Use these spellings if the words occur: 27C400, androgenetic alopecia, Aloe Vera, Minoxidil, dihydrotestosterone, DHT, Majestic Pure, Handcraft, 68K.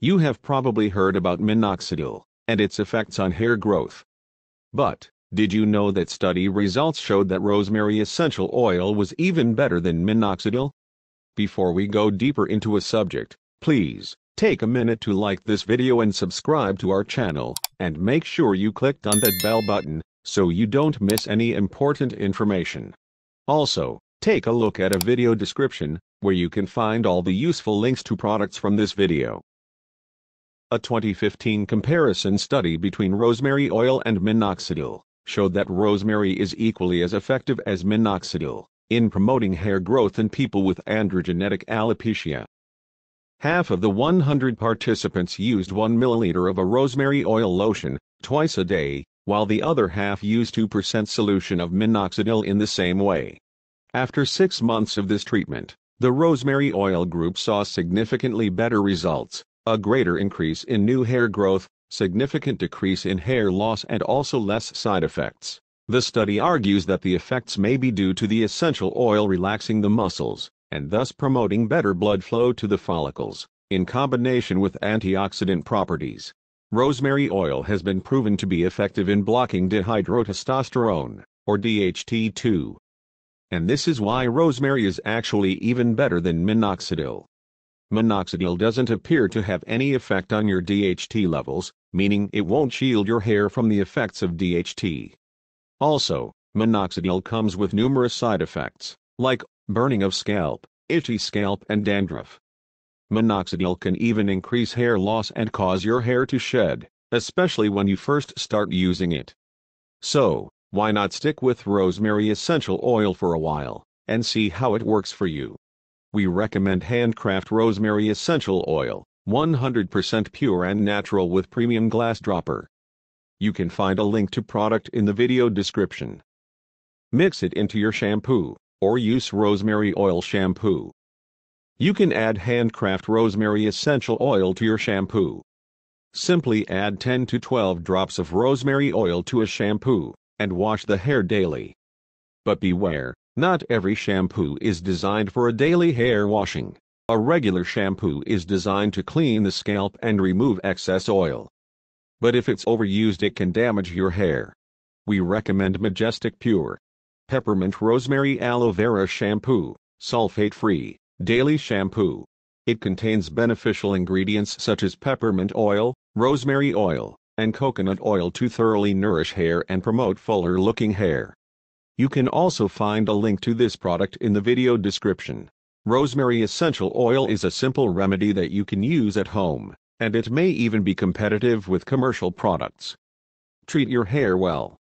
You have probably heard about minoxidil and its effects on hair growth. But, did you know that study results showed that rosemary essential oil was even better than minoxidil? Before we go deeper into a subject, please take a minute to like this video and subscribe to our channel, and make sure you clicked on that bell button so you don't miss any important information. Also, take a look at a video description where you can find all the useful links to products from this video. A 2015 comparison study between rosemary oil and minoxidil showed that rosemary is equally as effective as minoxidil in promoting hair growth in people with androgenetic alopecia. Half of the 100 participants used 1 milliliter of a rosemary oil lotion twice a day, while the other half used 2% solution of minoxidil in the same way. After 6 months of this treatment, the rosemary oil group saw significantly better results: a greater increase in new hair growth, significant decrease in hair loss, and also less side effects. The study argues that the effects may be due to the essential oil relaxing the muscles, and thus promoting better blood flow to the follicles, in combination with antioxidant properties. Rosemary oil has been proven to be effective in blocking dihydrotestosterone, or DHT2. And this is why rosemary is actually even better than minoxidil. Minoxidil doesn't appear to have any effect on your DHT levels, meaning it won't shield your hair from the effects of DHT. Also, minoxidil comes with numerous side effects, like burning of scalp, itchy scalp, and dandruff. Minoxidil can even increase hair loss and cause your hair to shed, especially when you first start using it. So, why not stick with rosemary essential oil for a while and see how it works for you? We recommend Handcraft Rosemary Essential Oil, 100% pure and natural with premium glass dropper. You can find a link to product in the video description. Mix it into your shampoo, or use rosemary oil shampoo. You can add Handcraft Rosemary Essential Oil to your shampoo. Simply add 10 to 12 drops of rosemary oil to a shampoo, and wash the hair daily. But beware, not every shampoo is designed for a daily hair washing. A regular shampoo is designed to clean the scalp and remove excess oil. But if it's overused, it can damage your hair. We recommend Majestic Pure Peppermint Rosemary Aloe Vera Shampoo, sulfate-free, daily shampoo. It contains beneficial ingredients such as peppermint oil, rosemary oil, and coconut oil to thoroughly nourish hair and promote fuller-looking hair. You can also find a link to this product in the video description. Rosemary essential oil is a simple remedy that you can use at home, and it may even be competitive with commercial products. Treat your hair well.